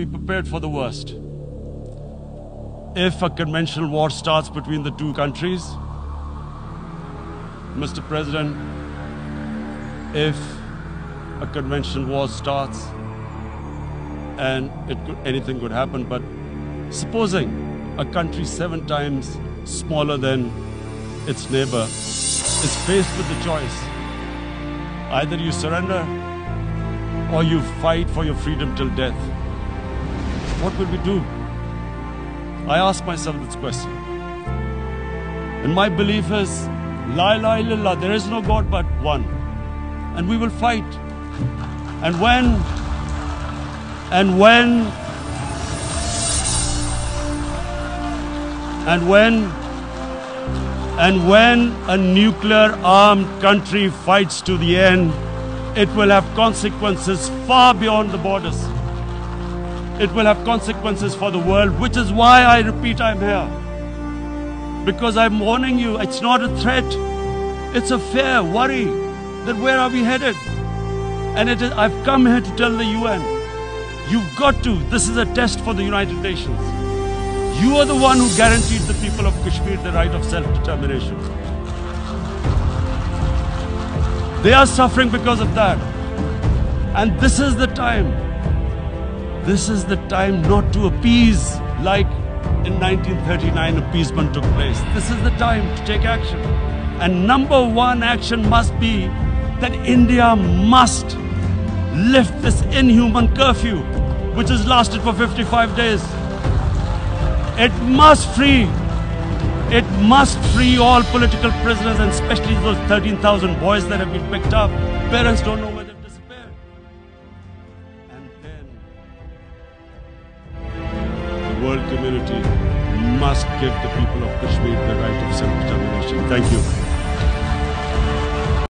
Be prepared for the worst. If a conventional war starts between the two countries, Mr. President, if a conventional war starts, and anything could happen, but supposing a country 7 times smaller than its neighbor is faced with the choice, either you surrender or you fight for your freedom till death, what will we do? I ask myself this question. And my belief is, la ilaha illallah, there is no God but one. And we will fight. And when a nuclear armed country fights to the end, it will have consequences far beyond the borders. It will have consequences for the world, which is why I repeat I'm here. Because I'm warning you, it's not a threat. It's a fair worry that where are we headed? And I've come here to tell the UN, you've got to, this is a test for the United Nations. You are the one who guaranteed the people of Kashmir the right of self-determination. They are suffering because of that. And this is the time. This is the time not to appease like in 1939 appeasement took place. This is the time to take action. And number one action must be that India must lift this inhuman curfew which has lasted for 55 days. It must free all political prisoners, and especially those 13,000 boys that have been picked up. Parents don't know where they've disappeared. And then world community must give the people of Kashmir the right of self-determination. Thank you.